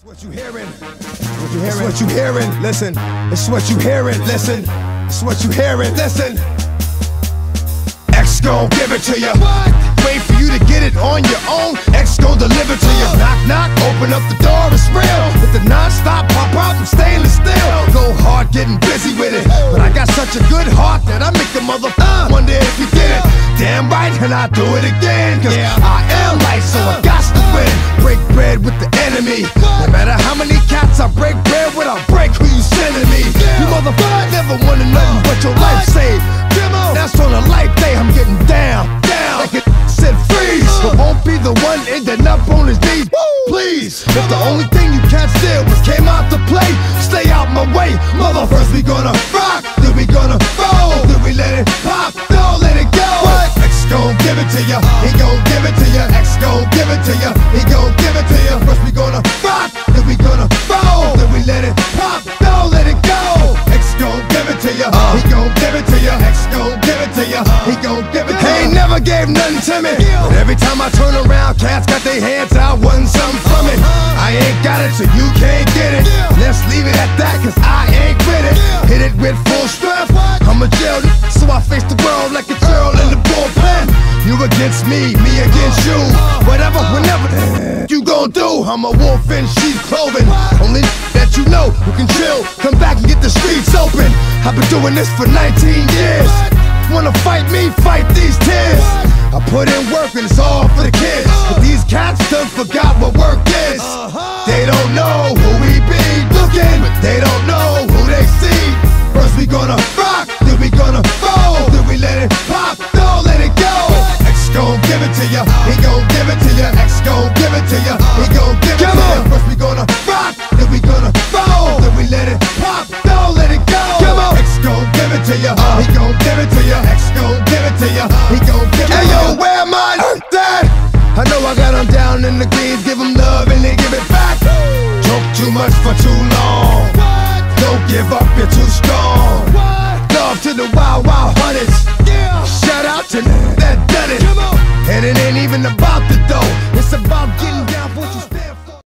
It's what you hearing. It's what you hearing. Listen. It's what you hearing. Listen. It's what you hearing. Listen. X gon' give it to you. Wait for you to get it on your own. X gon' deliver to you. Knock knock. Open up the door. It's real. With the non-stop pop out from stainless steel. Go hard, getting busy with it. But I got such a good heart that I make the motherfucker wonder if you did it. Damn right, and I do it again. Cause I am light, so I got to win. Break bread with the enemy. No matter how many cats I break bread with, I break who you sending me. You motherfucker never wanted nothing but your life saved. That's on a life day, I'm getting down, down. Like it said freeze, but won't be the one ending up on his knees. Please, if the only thing you can't steal was came out to play, stay out my way. Motherfuckers, we gonna rock, then we gonna roll, then we let it pop, don't let it go. X gon' give it to ya, he gon' give it to ya. X gon' give it to ya, he gon' give it to ya. First we gonna rock, then we gonna roll, then we let it pop, don't let it go. X gon' give it to ya, he gon' give it to ya. X gon' give it to ya, he gon' give it to ya. He ain't never gave nothing to me, but every time I turn around, cats got their hands out, wanting something from it. I ain't got it, so you can't get it. Let's leave it at that, cause I ain't with it. Hit it with full strength, I'm a jail, so I face the world like a girl in the bullpen. You against me, me against you. Whatever, whenever you gon' do, I'm a wolf in sheep's clothing. Only that you know who can chill, come back and get the streets open. I've been doing this for 19 years. Wanna fight me, fight these tears. I put in work and it's all for the kids. But these cats done forgot what work is. They don't know who we be looking, but they don't know who they see. First we gonna rock, then we gonna roll, then we let it pop, don't let it go. X gon' give it to ya, he gon' give it to ya. X gon' give it to ya, he gon' give it to ya. First we gonna rock, then we gonna roll, then we let it pop, don't let it go. X gon' give it to ya, he gon' give it to ya. X gon' give it to ya, he gon' give it to ya. Hey yo, where am I? I know I got them down in the greens, give them love and they give it back. Joke too much for too long. Don't give up, you're too strong. Love to the wild, wild hunters. Shout out to that done it. And it ain't even about the dough, it's about getting